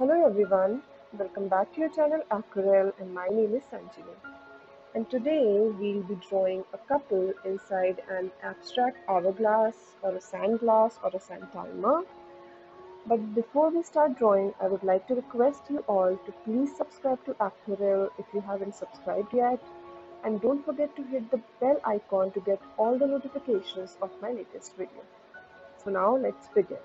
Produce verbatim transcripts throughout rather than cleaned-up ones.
Hello everyone, welcome back to your channel Aquarelle, and my name is Sanjini, and today we'll be drawing a couple inside an abstract hourglass or a sand glass or a sand timer. But before we start drawing, I would like to request you all to please subscribe to Aquarelle if you haven't subscribed yet, and don't forget to hit the bell icon to get all the notifications of my latest video. So now let's begin.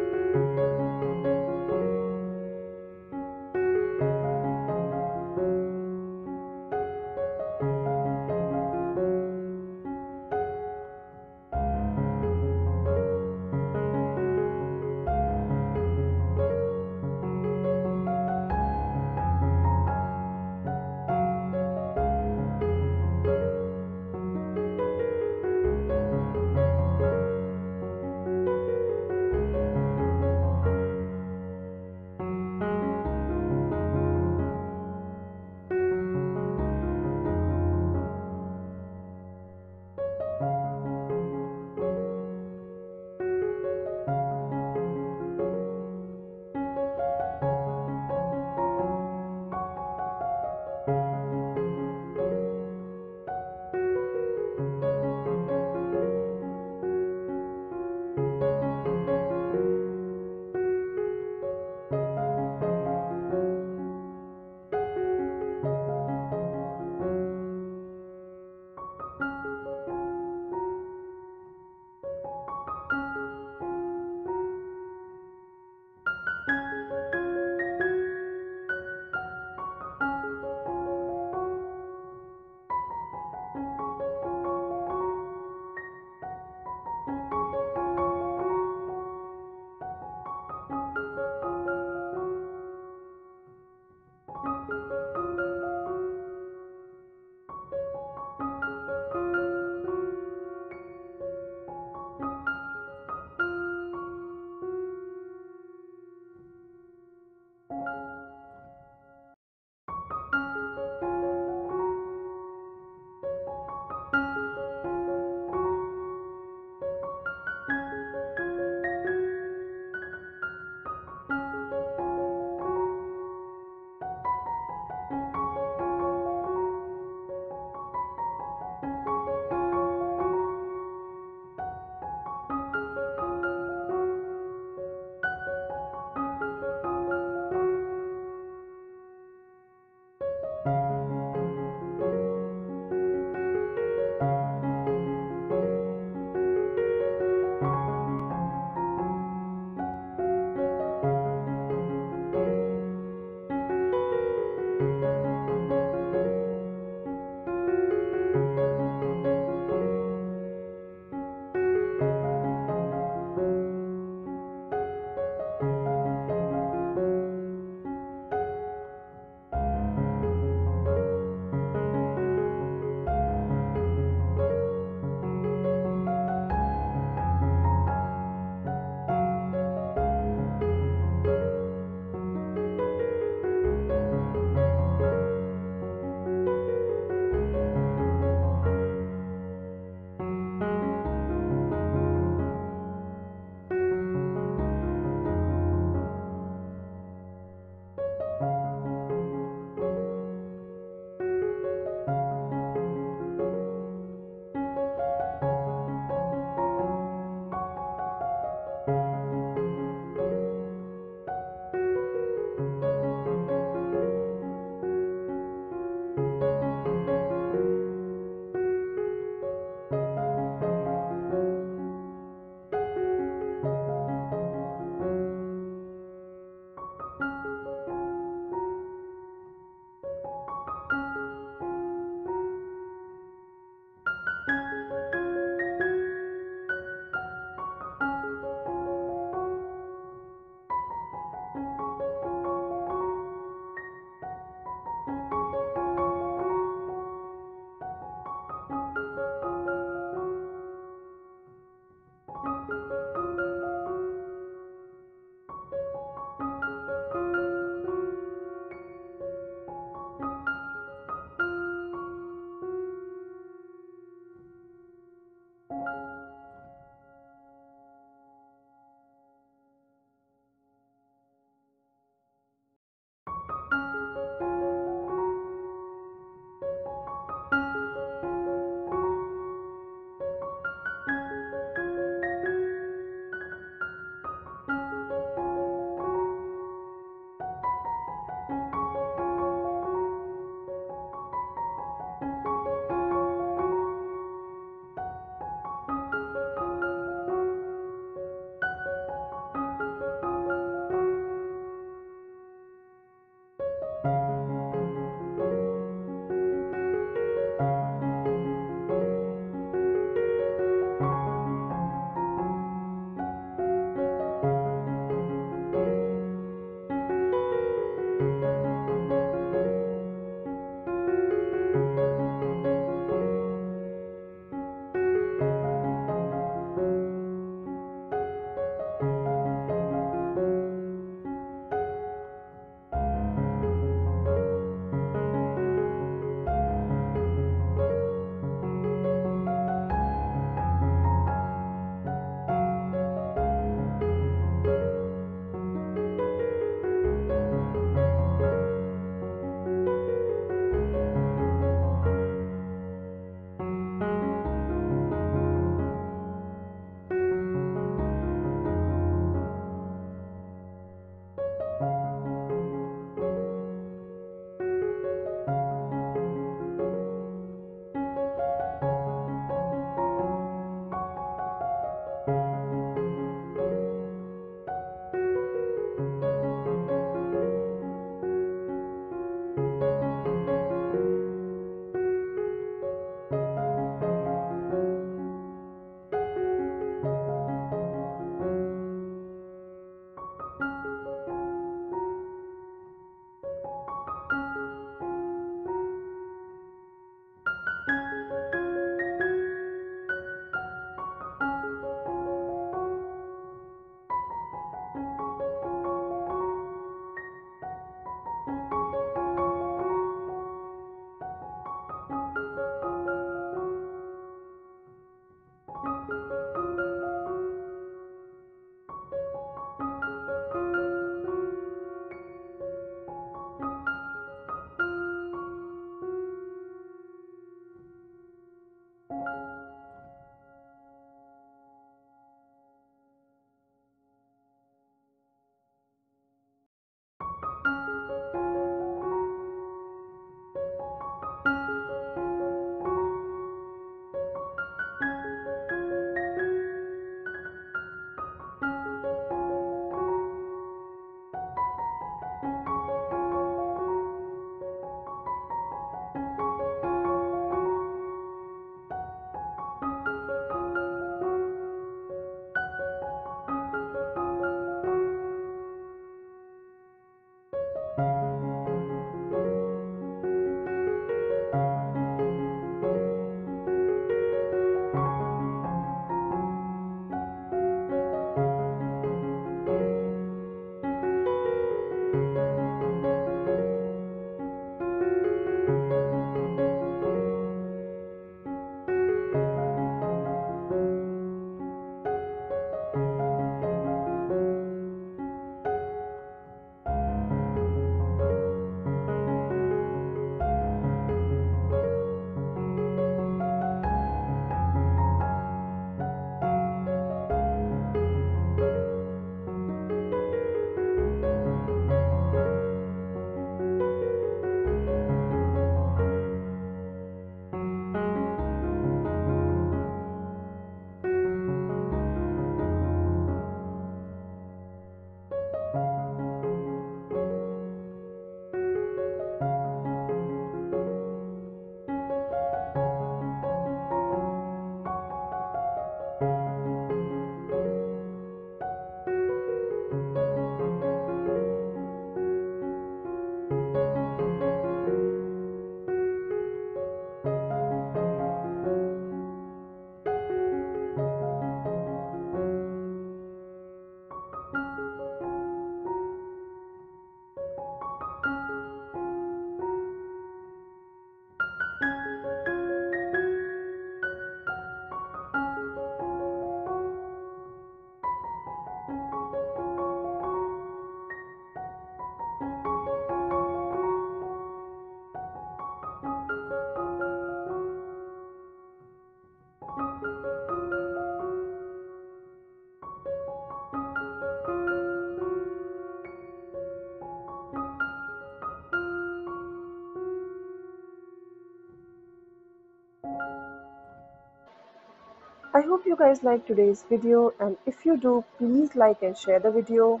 I hope you guys like today's video, and if you do, please like and share the video.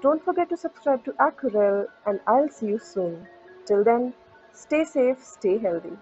Don't forget to subscribe to Aquarelle, and I'll see you soon. Till then, stay safe, stay healthy.